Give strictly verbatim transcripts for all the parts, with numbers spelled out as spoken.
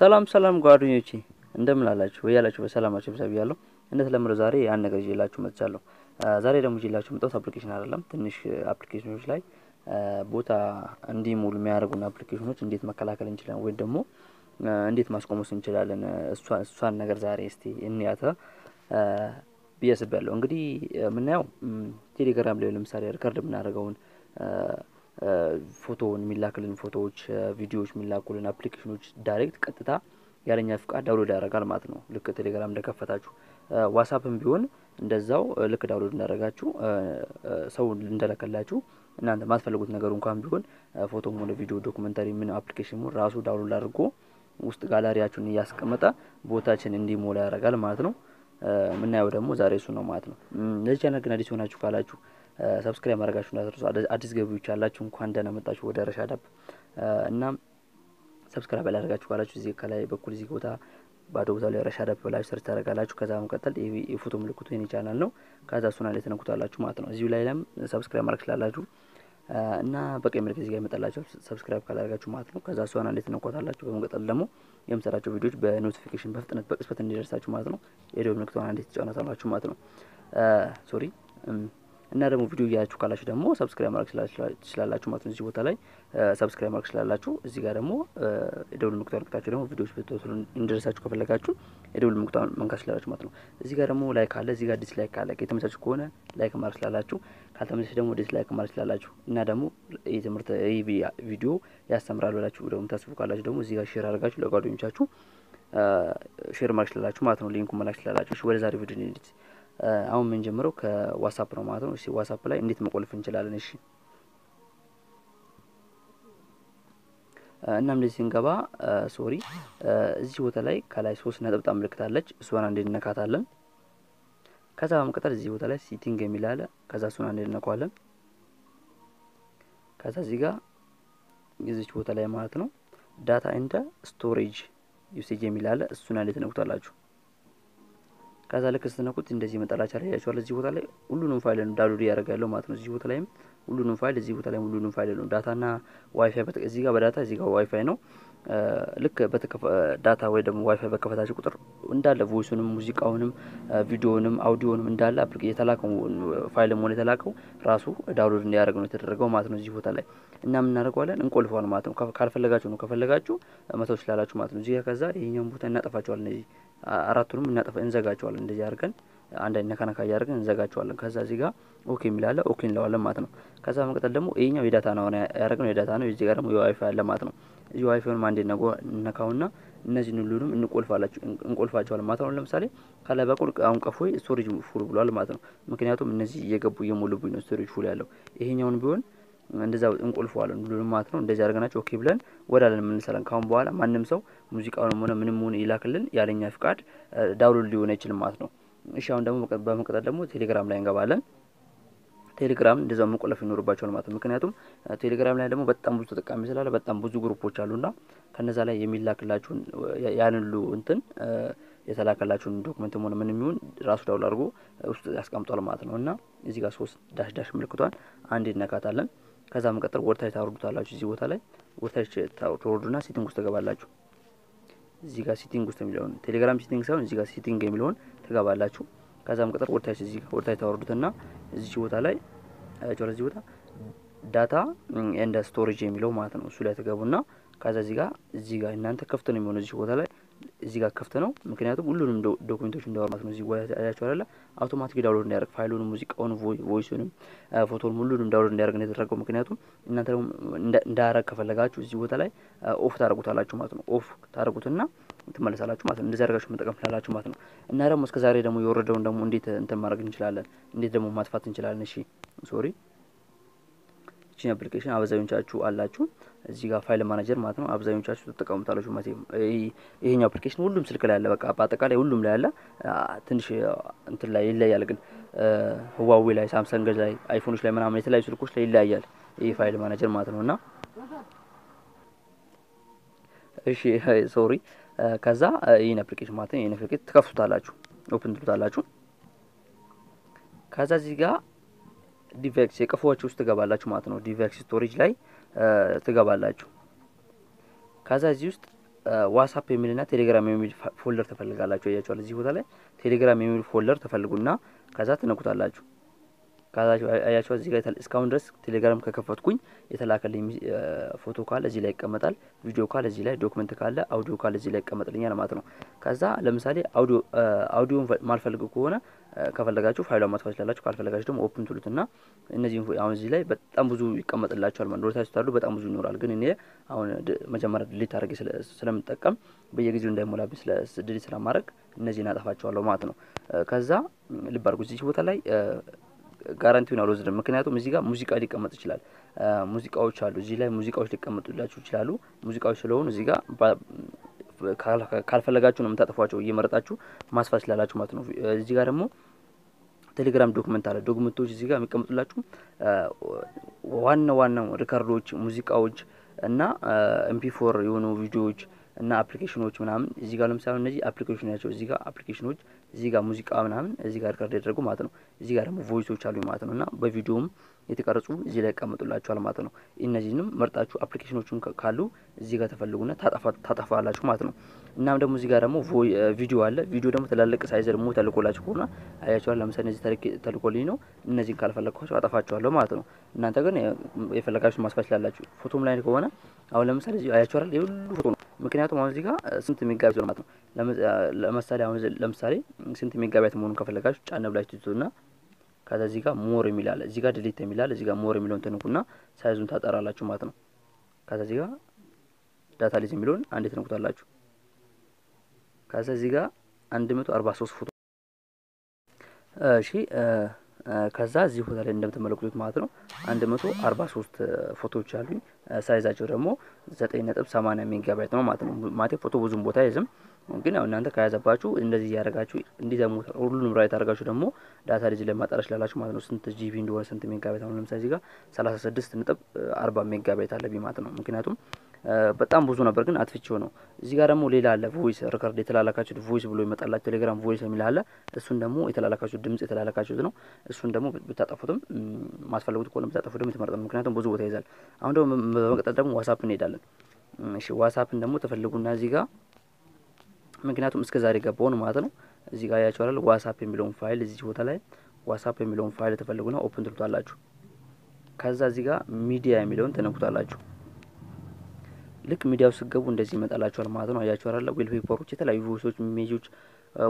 ሰላም ሰላም ጓደኞቼ እንደምላላችሁ ወያላችሁ በሰላማችሁ ሰብያለሁ እንደተለመደው ዛሬ ያን ነገር ይዤላችሁ መጥቻለሁ ዛሬ ደግሞ ይዤላችሁ መጣው አፕሊኬሽን አይደለም ትንሽ አፕሊኬሽኖች ላይ ቦታ እንዲሙል የሚያደርጉን አፕሊኬሽኖች እንዴት መከላከል እንችላለን ወይ ደግሞ እንዴት ማስቆሙስ እንችላለን እሷን እሷን ነገር ዛሬ እስቲ እንያታ በየሰበለው እንግዲህ ምናየው ቴሌግራም ላይ ለምሳሌ ሪከርድ ምናደርገውን ፎቶውን ሚላከልን ፎቶዎች ቪዲዮዎች ሚላከልን አፕሊኬሽኖች ዳይሬክት ቀጥታ ያለኛ ፍቃድ ዳውንሎድ ያደርጋል ማለት ነው ልክ ቴሌግራም እንደከፈታችሁ ዋትስአፕም ቢሆን እንደዛው ልክ ዳውንሎድ እንዳደረጋችሁ ሰው እንደለከላችሁ እናንተ ማስፈልጉት ነገር እንኳን ቢሆን ፎቶም ሆነ ቪዲዮ ዶክመንታሪ ምን አፕሊኬሽኑ ራሱ ዳውንሎድ አድርጎ ውስጥ ጋላሪያችሁን ያስቀምጣ ቦታችን እንዲሞላ ያደርጋል ማለት ነው ምናየው ደግሞ ዛሬ እሱ ነው ማለት ነው ለዚህ ቻናል ግን አዲስ ሆናችሁ ካላችሁ ሰብስክራይብ አድርጋችሁ እንዳትረሱ አዲስ ገቢዎች ያላችሁ እንኳን ደህና መጣችሁ ወደ ረሻዳብ እና ሰብስክራይብ አድርጋችሁ ካላችሁ እዚህ ከላይ በኩል እዚህ ቦታ ባዶ ቦታ ላይ ረሻዳብ ብላችሁ ሰርች ታደርጋላችሁ ከዛም ቀጥል የፎቶ ምልክቱ የኔ ቻናል ነው ከዛ እሱን አለ ተነኩታላችሁ ማለት ነው እዚሁ ላይ ለም ሰብስክራይብ ማድረግ ስላላችሁ እና በቀይ ምልክት እዚህ ጋር ይመጣላችሁ ሰብስክራይብ ካላደረጋችሁ ማለት ነው ከዛ እሱን አለ ተነኩታላችሁ በመቀጠል ደግሞ የምሰራቸው ቪዲዮዎች በኖቲፊኬሽን በፍጥነት በቅጽበት እንዲደርሳችሁ ማለት ነው የደወል ምልክቱን አንዴ ተጫኑታላችሁ ማለት ነው ሶሪ እና ደግሞ ቪዲዮ ያያችሁ ካላችሁ ደግሞ ሰብስክራይብ ማድረግ ስላላችሁ ማለት ነው እዚህ ቦታ ላይ ሰብስክራይብ ማድረግ ስላላችሁ እዚህ ጋር ደግሞ የደውል ምልክቱን አንክታችሁ ደግሞ ቪዲዮዎች በተወሰኑ እንዲደርሳችሁ ከፈለጋችሁ የደውል ምልክቱን መንካት ስላላችሁ ማለት ነው እዚህ ጋር ደግሞ ላይክ አለ እዚህ ጋር ዲስላይክ አለ ከተመቻችሁ ከሆነ ላይክ ማድረግ ስላላችሁ ካልተመቻችሁ ደግሞ ዲስላይክ ማድረግ ስላላችሁ እና ደግሞ የትምህርት ይሄ ቪዲዮ ያስተምራል ብላችሁ ደግሞ ታስቡ ካላችሁ ደግሞ እዚህ ጋር ሼር አድርጋችሁ ለጓደኞቻችሁ ሼር ማድረግ ስላላችሁ ማለት ነው ሊንኩን መላክ ስላላችሁ እሺ ወደ ዛሬ ቪዲዮ እንሂድ አሁን ምን ጀምረው ከዋትስአፕ ነው ማለት ነው እሺ ዋትስአፕ ላይ እንዴት መቆልፍ እንችላለን እሺ እናም ለዚህ እንገባ ሶሪ እዚህ ቦታ ላይ ከላይ ሶስት ነጥብ ታምልክታለች እሷን አንዴ እንነካታለን ከዛ በመቀጠል እዚህ ቦታ ላይ ሴቲንግ የሚል አለ ከዛ እሱን አንዴ እንነካዋለን ከዛ እዚህ ጋር እዚህ ቦታ ላይ ማለት ነው ዳታ ኤንድ ስቶሬጅ ዩሴጅ የሚል አለ እሱን አንዴ ተነኩታላችሁ ከዛ ለክስተነኩት እንደዚህ መጣላቻ ላይ ያያችኋል እዚህ ቦታ ላይ ሁሉንም ፋይል ነው ዳውንሎድ ያደርጋለው ማለት ነው እዚህ ቦታ ላይም ሁሉንም ፋይል እዚህ ቦታ ላይም ሁሉንም ፋይል ነው ዳታና ዋይፋይ በዚህ ጋር በዳታ እዚህ ጋር ዋይፋይ ነው ልክ በተከፈ ዳታ ወይ ደግሞ ዋይፋይ በከፈታችሁ ቁጥር እንዳለ ቮይሱንም ሙዚቃውንም ቪዲዮውንም አውዲዮውንም እንዳለ አፕሊኬሽን የተላከው ፋይል ሞል የተላከው ራሱ ዳውንሎድ እንዲያደርግ ነው ተደረገው ማለት ነው እዚህ ቦታ ላይ እና ምን እናደርጋለን እንቆልፈዋል ማለት ነው ካልፈለጋችሁ ነው ከፈለጋችሁ መተው ስላላችሁ ማለት ነው እዚህ ከዛ ይሄኛውን ቦታ እናጠፋቸዋለን እዚህ አራቱንም እናጠፋ እንዘጋቸዋለን እንደዚህ አድርገን አንድ አይነካናካ ያርገን እንዘጋቸዋለን ከዛ እዚህ ጋር ኦኬ ሚላለ ኦኬ እንለዋለን ማለት ነው ከዛ በመቀጠል ደግሞ ይሄኛው የዳታ ነው ያርገን የዳታ ነው እዚህ ጋር ደግሞ የዋይፋይ አለ ማለት ነው እዚህ ዋይፋይውን ማንዴ ነገ ነካውና እነዚህን ሁሉንም እንቆልፋላችሁ እንቆልፋቸዋለን ማለት ነው ለምሳሌ ካለ በቁል አሁን ቀፎይ ስቶሬጅ ፉል ብሏል ማለት ነው ምክንያቱም እነዚህ እየገቡ እየሞሉብኝ ነው ስቶሬጅ ፉል ያለው ይሄኛውን ቢሆን እንደዛው እንቆልፈዋለን ሁሉንም ማለት ነው እንደዚህ አድርገናችሁ ኦኬ ብለን ወዳለን ምን እንሰራለን ካሁን በኋላ ማንንም ሰው ሙዚቃውንም ሆነ ምንም ሆነ ይላከልን ያለኛ ፍቃድ ዳውንሎድ ሊሆን ይችላል ማለት ነው እሺ አሁን ደግሞ በመቀጠል ደግሞ ቴሌግራም ላይ እንገባለን ቴሌግራም እንደዛው መቆለፍ ይኖርባችኋል ማለት ነው ምክንያቱም ቴሌግራም ላይ ደግሞ በጣም ብዙ ተጠቃሚ ስላለ በጣም ብዙ ግሩፖች አሉና ከነዛ ላይ የሚላክላችሁ ያንሉ እንትን የተላከላችሁ ዶክመንት ሆነ ምንም ይሁን ራሱ ዳውንሎድ አድርጎ ውስጥ ያስቀምጣል ማለት ነውና እዚህ ጋር ሶስት ዳሽ ዳሽ ምልክቷን አንዴ እናካታለን ከዛ መቀጠል ወርታይ ታወርዱታላችሁ እዚህ ቦታ ላይ ወርታይ ታወርዱና ሴቲንግ ውስጥ ተገባላችሁ እዚህ ጋር ሴቲንግ ውስጥ የሚለውን ቴሌግራም ሴቲንግ ሳይሆን እዚህ ጋር ሴቲንግ የሚለውን ተገባላችሁ ከዛ መቀጠል ወርታይ እዚህ ጋር ወርታይ ታወርዱትና እዚህ ቦታ ላይ አያችሁ እዚህ ቦታ ዳታ ኤንድ ስቶሬጅ የሚለው ማለት ነው እሱ ላይ ተገቡና ከዛ እዚህ ጋር እዚህ ጋር እናንተ ከፍት ነው የሚሆነው እዚህ ቦታ ላይ እዚህ ጋር ከፍት ነው ምክንያቱም ሁሉንም ዶክመንቶች እንዳወራማት ነው እዚህ ቦታ ያያችሁ አይደለ አውቶማቲክ ዳውንሎድ እንዲያደርግ ፋይሉን ሙዚቃውን ቮይሱንም ፎቶውን ሁሉንም ዳውንሎድ እንዲያደርግ ነው የተደረገው ምክንያቱም እናንተ ደግሞ እንዳያደርግ ከፈለጋችሁ እዚህ ቦታ ላይ ኦፍ ታደርጉታላችሁ ማለት ነው ኦፍ ታደርጉትና ተመለሳላችሁ ማለት ነው እንደዛ አድርጋችሁ መጠቀም ስላላችሁ ማለት ነው እና ደግሞ እስከ ዛሬ ደግሞ የወረደውን ደግሞ እንዴት እንትን ማድረግ እንችላለን እንዴት ደግሞ ማጥፋት እንችላለን እሺ ሶሪ እቺ አፕሊኬሽን አብዛኞቻችሁ አላችሁ እዚህ ጋር ፋይል ማኔጀር ማለት ነው አብዛኞቻችሁ ተጠቀሙታላችሁ ማለት ነው ይሄኛው አፕሊኬሽን ሁሉም ስልክ ላይ ያለ በቃ አጣጣቃ ላይ ሁሉም ላይ ያለ ትንሽ እንትን ላይ ይለያል ግን Huawei ላይ Samsung ላይ iPhones ላይ ምናምን የተለያዩ ስልኮች ላይ ይለያል ይሄ ፋይል ማኔጀር ማለት ነውና እሺ ሶሪ ከዛ ይሄን አፕሊኬሽን ማለት ነው ይሄን አፕሊኬሽን ተከፍቱታላችሁ open to Talachu Kazaziga Divex, a four choose the Gabalach Matano, Divex storage lie, uh, the Gabalach Kazaz used WhatsApp Emilina, Telegram image folder to Felgalacho, Zivale, Telegram image folder to Felguna, Kazatanokutalaju. Kazaj Ayacho Zigatal Scoundress, Telegram Kakafotquin, Italaka photo college like Amatal, video college like document color, audio college like Amataliana Matano. Kaza, Lemsali, audio audio Marfelguna, Cavalagacho, Filomat was large, Carfalagasum, open to Lutana, Energy for Aunzile, but Ambuzu come at the Lacharman Rota Staru, but Amuzun Algania, on the Majamar Litargis Salamtakam, Bayagizun de Molabis, Drisramark, Nazina Hacholomatano. Kaza, Libarguzi Hotala. Guarantee no lose the Macanato Musica, Musica di Camatuchilla, Musica or Chaluzilla, Musica or the Camatuchalu, Musica or Shalon, Ziga, Carfalagachum Tatafacho, Yemaratachu, Masfas Lalachumatno, Zigaramo, Telegram documental, Documentu Ziga, Micamatulachum, one one Ricardoch, Music Ouch, and now M P four, you know, video. እና አፕሊኬሽን ወጭ ምናምን እዚህ ጋር ለምሳሌ እነዚህ አፕሊኬሽን ያቸው እዚህ ጋር አፕሊኬሽኖች እዚህ ጋር ሙዚቃ ምናምን እዚህ ጋር ካርድ ያደረጉ ማለት ነው እዚህ ጋር ደግሞ ቮይሶች አሉ ማለት ነውና በቪዲዮም የተቀረጹ እዚህ ላይ ቀምጡላችኋል ማለት ነው እነዚህንም መርጣችሁ አፕሊኬሽኖቹን ካሉ እዚህ ጋር ተፈልጉና ታጣፋላችሁ ማለት ነው እናም ደግሞ እዚህ ጋር ደግሞ ቪዲዮ አለ ቪዲዮ ደግሞ ተላልቅ ሳይዘር ሞት ተልቆላችሁ ሆነ አያችኋል ለምሳሌ እዚህ ተልቆልኝ ነው እነዚህን ካልፈለኳችሁ አጣፋችኋለሁ ማለት ነው እናንተ ግን የፈለጋችሁ ማስፈት ላላችሁ ፎቶም ላይ ከሆነ አሁን ለምሳሌ እዚህ አያችኋል ይሁሉ ፎቶ ምክንያቱም አሁን እዚህ ጋር ስንት የሚጋብዘው ማለት ነው ለምሳሌ አሁን ለምሳሌ ስንት የሚጋብያት መሆኑ ከፈለጋችሁ ጫና ብላችሁ ትዙና ካዛ እዚህ ጋር ሞር የሚላል እዚህ ጋር delete የሚላል እዚህ ጋር ሞር የሚለውን ተነኩና ሳይዙን ታጣራላችሁ ማለት ነው ካዛ እዚህ ጋር ዳታ ሊዝ የሚለውን አንዴ ተነኩታላችሁ ካዛ እዚህ ጋር one forty-three ፎቶ እሺ ካዛ እዚህ ፎቶ ላይ እንደምትመለከቱት ማለት ነው one forty-three ፎቶዎች አሉኝ ሳይዛቸው ደግሞ nine point eight ሜጋባይት ነው ማለት ነው ማለት ፎቶ ብዙም ቦታ ይዝም ግን አሁን እናንተ ካያዛባችሁ እንደዚህ ያረጋችሁ እንዲዘሙት ሁሉንም ራይት አርጋችሁ ደግሞ ዳታ ሪጅ ለማጣራሽ ላላችሁ ማለት ነው ስንት ጂቢ እንደሆነ ስንት ሜጋባይት አሁን ለምሳሌ እዚህ ጋር thirty-six point four zero ሜጋባይት አለብኝ ማለት ነው ምክንያቱም በጣም ብዙ ነበር ግን አትፍቼው ነው እዚህ ጋር ደግሞ ሌላ አለ ቮይስ ሪከርድ የተላላካችሁት ቮይስ ብሎ ይመጣላችሁ ቴሌግራም ቮይስ የሚል አለ እሱን ደግሞ የተላላካችሁት ድምጽ የተላላካችሁት ነው እሱን ደግሞ ብታጠፉትም ማስፈልጉት ኮለም ብታጠፉትም ተመረጠም ምክንያቱም ብዙ ቦታ ይዛል አሁን ደግሞ በመቀጠል ደግሞ ዋትስአፕ እንሄዳለን እሺ ዋትስአፕን ደግሞ ተፈልጉና እዚህ ጋር ምክንያቱም እስከ ዛሬ ገባው ነው ማለት ነው እዚህ ጋር ያያችኋል ዋትስአፕ የሚለውን ፋይል እዚህ ቦታ ላይ ዋትስአፕ የሚለውን ፋይል ተፈልጉና ኦፕን ትሉታላችሁ ከዛ እዚህ ጋር ሚዲያ የሚለውን ተነኩታላችሁ ልክ ሚዲያው ሲገቡ እንደዚህ ይመጣላችኋል ማለት ነው አያችሁ አይደለ ዌል ፔፐሮች የተለያዩ ቮይሶች ኢሜጆች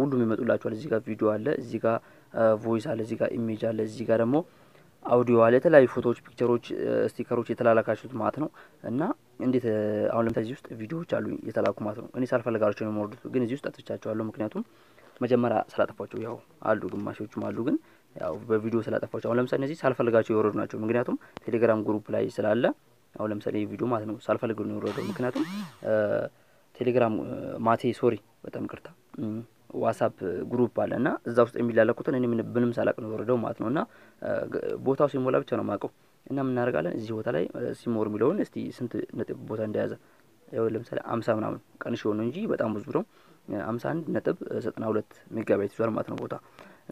ሁሉም ይመጡላችኋል እዚህ ጋር ቪዲዮ አለ እዚህ ጋር ቮይስ አለ እዚህ ጋር ኢሜጅ አለ እዚህ ጋር ደግሞ አውዲዮ አለ የተለያዩ ፎቶዎች ፒክቸሮች ስቲከሮች የተላላካችሁት ማለት ነው እና እንዴት አሁን ለምሳሌ እዚህ ውስጥ ቪዲዮዎች አሉ የተላኩ ማለት ነው እኔ ሳልፈልጋቸው ነው የማወርዱት ግን እዚህ ውስጥ አጥቻቸዋለሁ ምክንያቱም መጀመሪያ ስላጠፋቸው ያው አሉ ግማሾችም አሉ ግን ያው በቪዲዮ ስላጠፋቸው አሁን ለምሳሌ እዚህ ሳልፈልጋቸው ይወርዱ ናቸው ምክንያቱም ቴሌግራም ግሩፕ ላይ ስላለ አሁን ለምሳሌ ቪዲዮ ማለት ነው ሳልፈልግ ነው ወረደው ምክንያቱም ቴሌግራም ማቴ ሶሪ በጣም ቅርታ ዋትስአፕ ግሩፕ አለና እዛ ውስጥ የሚላላኩትን እኔ ምንም ሳላቅ ነው ወረደው ማለት ነውና ቦታው ሲሞላ ብቻ ነው ማቀው እና ምን እናደርጋለን እዚህ ቦታ ላይ ሲሞር ሚለውን እስቲ ስንት ነጥብ ቦታ እንደያዘ ያው ለምሳሌ fifty ምናምን ቀንሽ ሆኖ እንጂ በጣም ብዙ ነው fifty-one point nine two ሜጋባይት ይዟል ማለት ነው ቦታ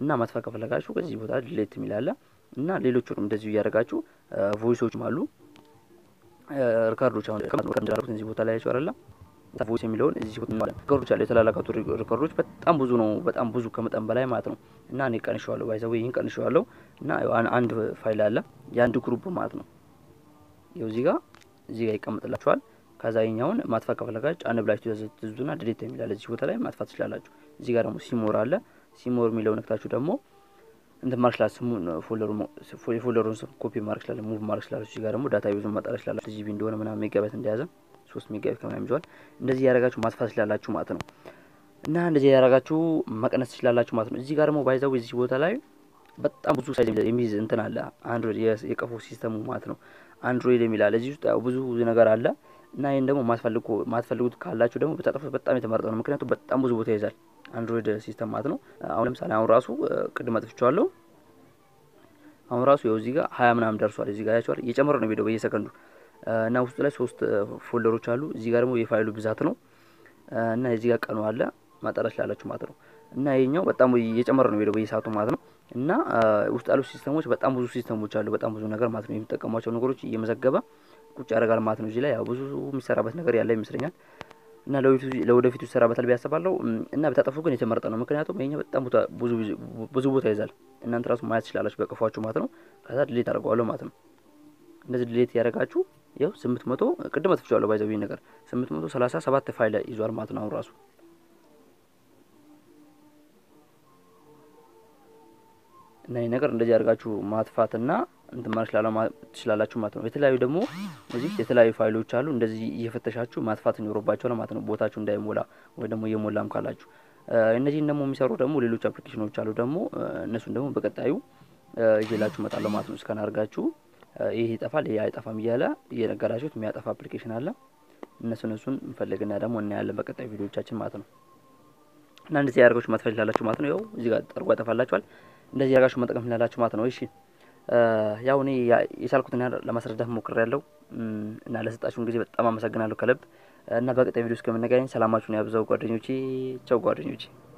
እና ማጥፋት ከፈለጋችሁ ከዚህ ቦታ delete ሚላላ እና ሌሎቹንም እንደዚህ ያደርጋችሁ ቮይሶች ማሉ ሪከርዶች አሁን ከመንደራው እንጂ ቦታ ላይ ያቻለላ ታቦስ የሚለውን እዚህ ቦታ ማለት ሪከርዶች አለ የተላላካቱ ሪከርዶች በጣም ብዙ ነው በጣም ብዙ ከመጠን በላይ ማለት ነው እና እኔ ቀንሽዋለሁ ባይዘው ይሄን ቀንሽዋለሁ እና አንድ ፋይል አለ ያንድ ግሩፕ ማለት ነው ይሄው እዚህ ጋር እዚህ ጋር ይቀመጥላችኋል ከዛኛውን ማጥፋት ከፈለጋች አንብላችሁ ትዝዙና delete የሚላል እዚህ ቦታ ላይ ማጥፋት ትችላላችሁ እዚህ ጋር ደግሞ ሲሞር አለ ሲሞር የሚለውን ነክታችሁ ደግሞ እንደ ማርክላስ ፎልደሩ ፎልደሩን ኮፒ ማርክላስ ሙቭ ማርክላስ እዚህ ጋር ደግሞ ዳታቤዙን ማጣራሽ ላላችሁ ጂቢ እንደሆነ ምናምን ሜጋባይት እንደያዘ three ሜጋባይት ከመናም ይዟል እንደዚህ ያረጋችሁ ማጥፋት ስላላችሁ ማለት ነው እና እንደዚህ ያረጋችሁ መቀነስ ስላላችሁ ማለት ነው እዚህ ጋር ደግሞ ባይዛው እዚህ ቦታ ላይ በጣም ብዙ ሳይዝ የሚይዝ እንትን አለ አንድሮይድ የቀፎ ሲስተሙ ማለት ነው አንድሮይድ የሚላል እዚህ ውስጥ ብዙ ነገር አለ እና ይሄን ደግሞ ማጥፈልጉ ማጥፈልጉት ካላችሁ ደግሞ በጣጥፈ በጣም የተመረጠ ነው ምክንያቱም በጣም ብዙ ቦታ ይዛል Android system ማለት ነው አሁን ለምሳሌ አሁን ራሱ ቅድም አጥፍቻለሁ አሁን ራሱ ያው እዚህ ጋር twenty ምናም ደርሷል እዚህ ጋር ያቻለ እየጨመረ ነው ቪዲዮ በየሰከንዱ እና ውስጥ ላይ three ፎልደሮች አሉ እዚህ ጋር ደግሞ የፋይሉ ብዛት ነው እና እዚህ ጋር ቀኑ አለ ማጣራት ላላችሁ ማለት ነው እና ይሄኛው በጣም እየጨመረ ነው ቪዲዮ በየሰዓቱ ማለት ነው እና ውስጥ ያሉ ሲስተሞች በጣም ብዙ ሲስተሞች አሉ በጣም ብዙ ነገር ማለት ነው የሚጠቀሟቸው ነገሮች እየመዘገበ ቁጭ ያረጋል ማለት ነው እዚህ ላይ ያው ብዙ የሚሰራበት ነገር ያለ ይመስለኛል እና ለወደፊቱ ለወደፊቱ ይሰራበታል በያሰባለው እና በታጠፉ ግን የተመረጠ ነው ምክንያቱም ይሄኛው በጣም ብዙ ብዙ ቦታ ይዛል እናንተ ራሱ ማየት ይችላልሽ በቀፋችሁ ማለት ነው ከዛ ዲሊት አርጓለሁ ማለት ነው እንደዚህ ዲሊት ያረጋችሁ ያው ስምንት መቶ ቅድመት ፍቻለሁ ባይዘው ይሄ ነገር ስምንት መቶ ሰላሳ ሰባት ፋይል ይዟል ማለት ነው ራሱ እና ይሄ ነገር እንደዚህ ያርጋችሁ ማጥፋትና እንትማርሽ ላላችሁ ማለት ነው የተለያዩ ደግሞ እዚህ የተለያዩ ፋይሎች አሉ እንደዚህ እየፈተሻችሁ ማጥፋት እንይሮባችኋል ማለት ነው ቦታችሁ እንዳይሞላ ወይ ደግሞ የሞላም ካላችሁ እነዚህን ደግሞ የሚሰሩ ደግሞ ሌሎች አፕሊኬሽኖች አሉ ደግሞ እነሱን ደግሞ በቀጣዩ ይዤላችሁ መጣለሁ ማለት ነው ስካን አርጋችሁ ይሄ ይጣፋል ያ ይጣፋም ይያለ እየነገራችሁት የሚያጣፋ አፕሊኬሽን አለ እነሱ እነሱን እንፈልግና ደግሞ እና ያለ በቀጣይ ቪዲዮዎቻችን ማለት ነው እና እንደዚህ ያርጋችሁ ማጥፋት ላላችሁ ማለት ነው ያው እዚህ ጋር ጠርቆ ያጣፋላችኋል እንደዚህ ያርጋችሁ መጠቀም ላላችሁ ማለት ነው እሺ ያው እኔ የቻልኩትን ለማስረዳት ሞክሬያለሁ እና ለሰጣችሁን ጊዜ በጣም አመሰግናለሁ ከልብ እና በቀጣይ ቪዲዮስ ከምንገናኝ ሰላማችሁን ያብዛው ጓደኞቼ ቻው ጓደኞቼ